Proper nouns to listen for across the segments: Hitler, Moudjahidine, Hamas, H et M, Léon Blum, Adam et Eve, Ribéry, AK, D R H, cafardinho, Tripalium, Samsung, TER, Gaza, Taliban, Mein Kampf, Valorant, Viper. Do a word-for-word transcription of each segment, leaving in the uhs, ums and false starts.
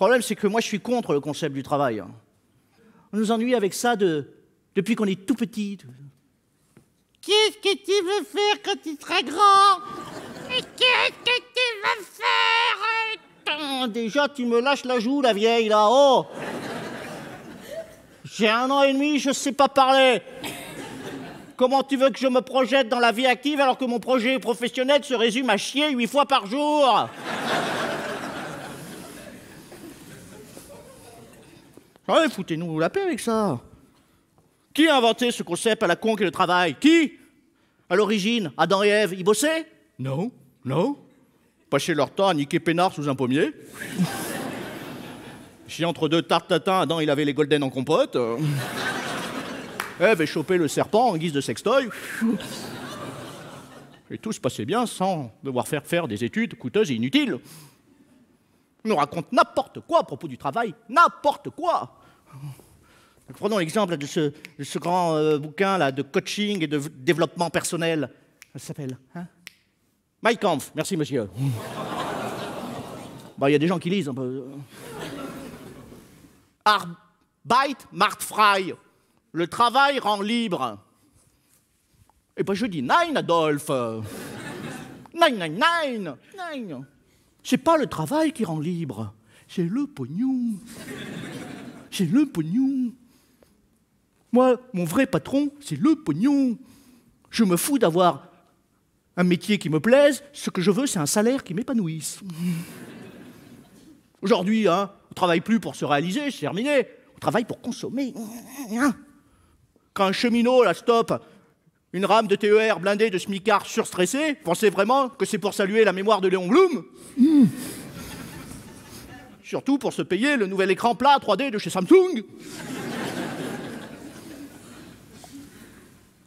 problème, c'est que moi, je suis contre le concept du travail. On nous ennuie avec ça de, depuis qu'on est tout petit. Qu'est-ce que tu veux faire quand tu seras grand? Qu'est-ce que tu veux faire? Déjà, tu me lâches la joue, la vieille, là. Oh, j'ai un an et demi, je sais pas parler. Comment tu veux que je me projette dans la vie active alors que mon projet professionnel se résume à chier huit fois par jour? Ouais, foutez-nous la paix avec ça. Qui a inventé ce concept à la con qu'est le travail? Qui? À l'origine, Adam et Ève, ils bossaient? Non, non. Passaient leur temps à niquer peinard sous un pommier. Si entre deux tartatins, Adam, il avait les golden en compote. Ève est chopée le serpent en guise de sextoy. Et tout se passait bien sans devoir faire faire des études coûteuses et inutiles. On nous raconte n'importe quoi à propos du travail, n'importe quoi. Prenons l'exemple de ce, de ce grand euh, bouquin là, de coaching et de développement personnel. Ça s'appelle, hein, Mein Kampf. Merci, monsieur. Bah, il y a des gens qui lisent un peu. Arbeit macht frei. Le travail rend libre. Et ben je dis nein, Adolf. Nein, nein, nein, nein. C'est pas le travail qui rend libre, c'est le pognon. C'est le pognon. Moi, mon vrai patron, c'est le pognon. Je me fous d'avoir un métier qui me plaise, ce que je veux, c'est un salaire qui m'épanouisse. Aujourd'hui, hein, on ne travaille plus pour se réaliser, c'est terminé. On travaille pour consommer. Quand un cheminot, là, stoppe une rame de T E R blindée de smicards surstressés, pensez vraiment que c'est pour saluer la mémoire de Léon Blum? Mmh. Surtout pour se payer le nouvel écran plat trois D de chez Samsung.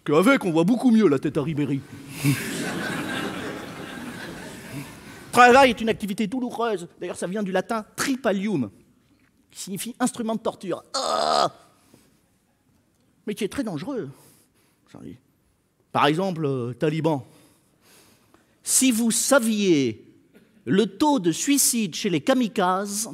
Qu'avec, on voit beaucoup mieux la tête à Ribéry. Travail est une activité douloureuse. D'ailleurs, ça vient du latin tripalium, qui signifie instrument de torture. Ah, mais qui est très dangereux. Par exemple, euh, Taliban. Si vous saviez le taux de suicide chez les kamikazes...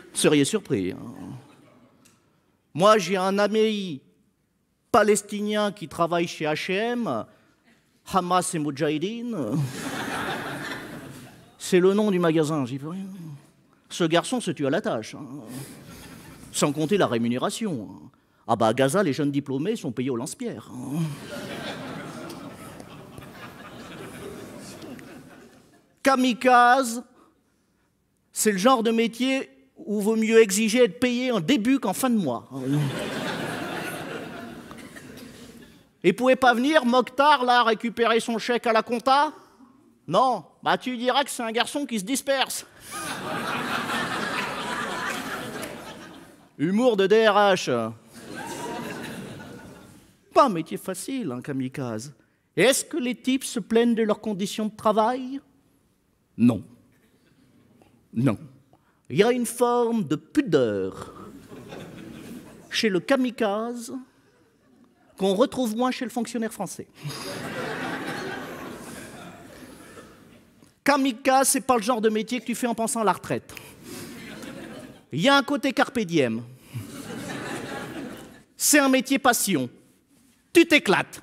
vous seriez surpris. Hein. Moi, j'ai un ami palestinien qui travaille chez H et M, Hamas et Moudjahidine. C'est le nom du magasin, j'y peux rien. Ce garçon se tue à la tâche, hein. Sans compter la rémunération. Hein. Ah bah à Gaza, les jeunes diplômés sont payés au lance-pierre. Hein. Kamikaze, c'est le genre de métier où vaut mieux exiger être payé en début qu'en fin de mois. Hein. Et pouvez pas venir, Mokhtar, là, récupérer son chèque à la compta? Non, bah tu diras que c'est un garçon qui se disperse. Humour de D R H. Pas un métier facile, hein, kamikaze. Est-ce que les types se plaignent de leurs conditions de travail? Non. Non. Il y a une forme de pudeur chez le kamikaze qu'on retrouve moins chez le fonctionnaire français. Kamikaze, c'est pas le genre de métier que tu fais en pensant à la retraite. Il y a un côté carpe diem. C'est un métier passion. Tu t'éclates.